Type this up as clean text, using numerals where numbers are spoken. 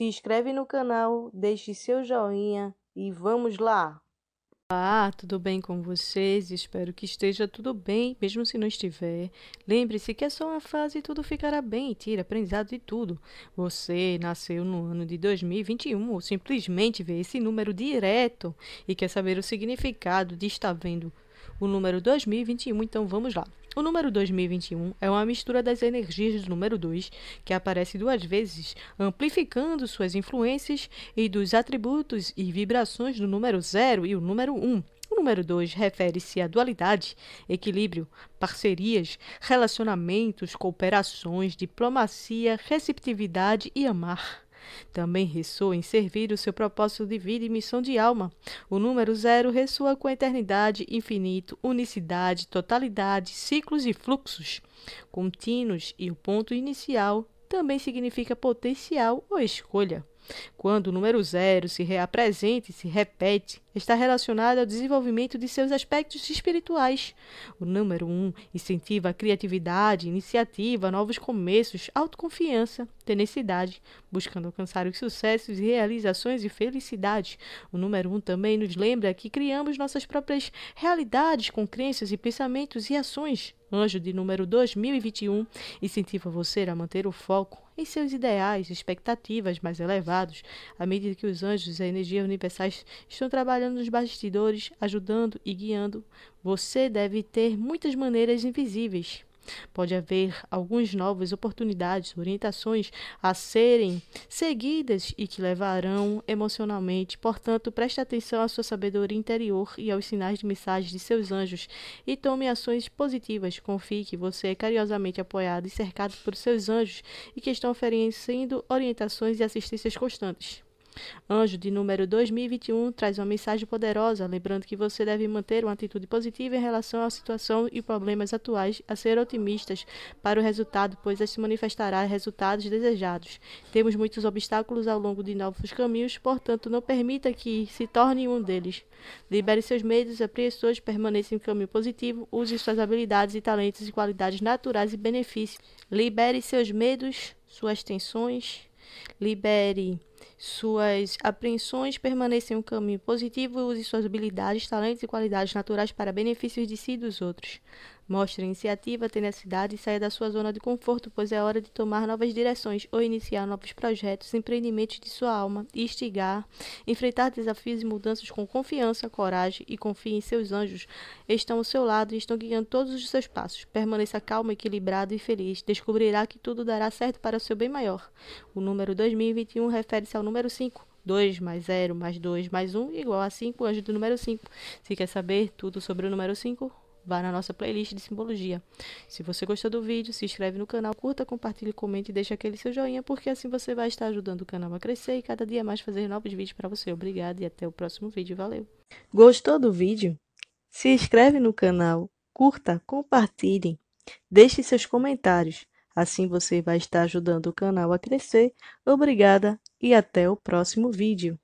Se inscreve no canal, deixe seu joinha e vamos lá! Olá, tudo bem com vocês? Espero que esteja tudo bem, mesmo se não estiver. Lembre-se que é só uma fase e tudo ficará bem, tira aprendizado de tudo. Você nasceu no ano de 2021 ou simplesmente vê esse número direto e quer saber o significado de estar vendo o número 2021, então vamos lá. O número 2021 é uma mistura das energias do número 2, que aparece duas vezes, amplificando suas influências e dos atributos e vibrações do número 0 e o número 1. O número 2 refere-se à dualidade, equilíbrio, parcerias, relacionamentos, cooperações, diplomacia, receptividade e amar. Também ressoa em servir o seu propósito de vida e missão de alma. O número 0 ressoa com a eternidade, infinito, unicidade, totalidade, ciclos e fluxos contínuos, e o ponto inicial também significa potencial ou escolha. Quando o número 0 se reapresenta e se repete, está relacionado ao desenvolvimento de seus aspectos espirituais. O número 1 incentiva a criatividade, iniciativa, novos começos, autoconfiança, tenacidade, buscando alcançar os sucessos, realizações e felicidade. O número 1 também nos lembra que criamos nossas próprias realidades com crenças e pensamentos e ações. Anjo de número 2021 incentiva você a manter o foco em seus ideais e expectativas mais elevados, à medida que os anjos e a energia universais estão trabalhando nos bastidores, ajudando e guiando. Você deve ter muitas maneiras invisíveis. Pode haver algumas novas oportunidades, orientações a serem seguidas e que levarão emocionalmente. Portanto, preste atenção à sua sabedoria interior e aos sinais de mensagem de seus anjos e tome ações positivas. Confie que você é carinhosamente apoiado e cercado por seus anjos e que estão oferecendo orientações e assistências constantes. Anjo de número 2021 traz uma mensagem poderosa, lembrando que você deve manter uma atitude positiva em relação à situação e problemas atuais, a ser otimistas para o resultado, pois se manifestará resultados desejados. Temos muitos obstáculos ao longo de novos caminhos, portanto, não permita que se torne um deles. Libere seus medos e apreensões, permaneça em caminho positivo, use suas habilidades e talentos e qualidades naturais e benefícios. Libere seus medos, suas tensões. Libere suas apreensões, permaneça em um caminho positivo e use suas habilidades, talentos e qualidades naturais para benefícios de si e dos outros. Mostre iniciativa, tenacidade e saia da sua zona de conforto, pois é hora de tomar novas direções ou iniciar novos projetos, empreendimentos de sua alma, instigar, enfrentar desafios e mudanças com confiança, coragem e confie em seus anjos. Estão ao seu lado e estão guiando todos os seus passos. Permaneça calmo, equilibrado e feliz. Descobrirá que tudo dará certo para o seu bem maior. O número 2021 refere-se ao número 5. 2 mais 0 mais 2 mais 1 igual a 5, anjo do número 5. Se quer saber tudo sobre o número 5, vá na nossa playlist de simbologia. Se você gostou do vídeo, se inscreve no canal, curta, compartilhe, comente e deixe aquele seu joinha, porque assim você vai estar ajudando o canal a crescer e cada dia mais fazer novos vídeos para você. Obrigada e até o próximo vídeo. Valeu! Gostou do vídeo? Se inscreve no canal, curta, compartilhe, deixe seus comentários. Assim você vai estar ajudando o canal a crescer. Obrigada e até o próximo vídeo.